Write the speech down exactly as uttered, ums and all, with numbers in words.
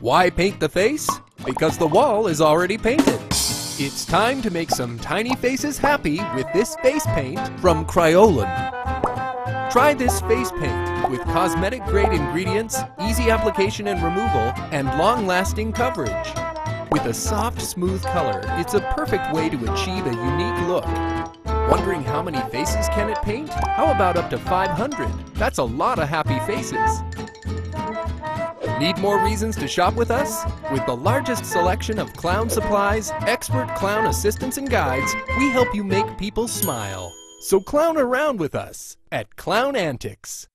Why paint the face? Because the wall is already painted. It's time to make some tiny faces happy with this face paint from Kryolan. Try this face paint with cosmetic grade ingredients, easy application and removal, and long-lasting coverage. With a soft, smooth color, it's a perfect way to achieve a unique look. Wondering how many faces can it paint? How about up to five hundred? That's a lot of happy faces. Need more reasons to shop with us? With the largest selection of clown supplies, expert clown assistants and guides, we help you make people smile. So clown around with us at Clown Antics.